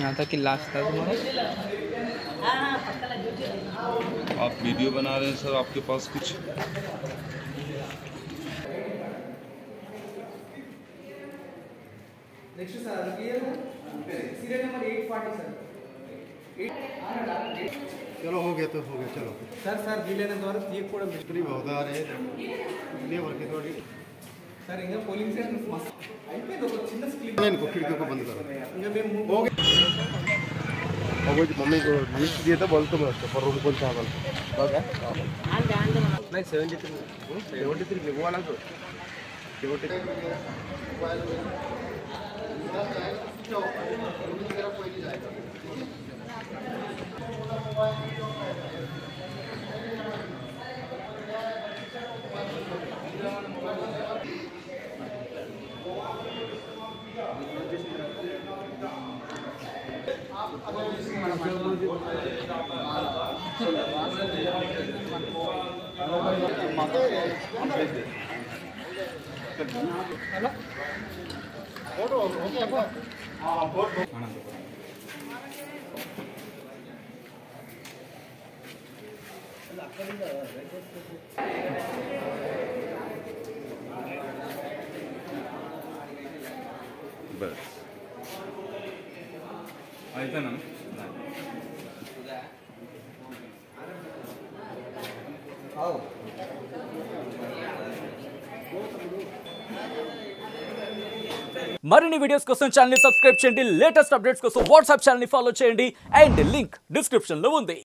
यहाँ तक कि लास्ट था तुम्हारा। आप वीडियो बना रहे हैं सर, आपके पास कुछ चलो हो गया तो हो गया। चलो सर सर जिले ने द्वारा एक थोड़ा मिस्ट्री बहुत आ रहे हैं सर। इंगे पोलिंग से मस्त आईपे दो चिन्ह स्क्रीन इनको खिड़कियों को बंद करो। इंगे मैं हो गए अब वो मम्मी को लिस्ट दिया था बोलते मैं उसको पर रूम कौन सा बोल बस है हां ध्यान दो। नहीं 73 ले वो वाला तो 73 मोबाइल में जो रूम की तरफ कोई नहीं जाएगा। मोबाइल जो बस आयता ना आओ మరిన్ని వీడియోస్ కోసం ఛానల్ ని సబ్స్క్రైబ్ చేయండి। లేటెస్ట్ అప్డేట్స్ కోసం వాట్సాప్ ఛానల్ ని ఫాలో చేయండి అండ్ లింక్ డిస్క్రిప్షన్ లో ఉంది।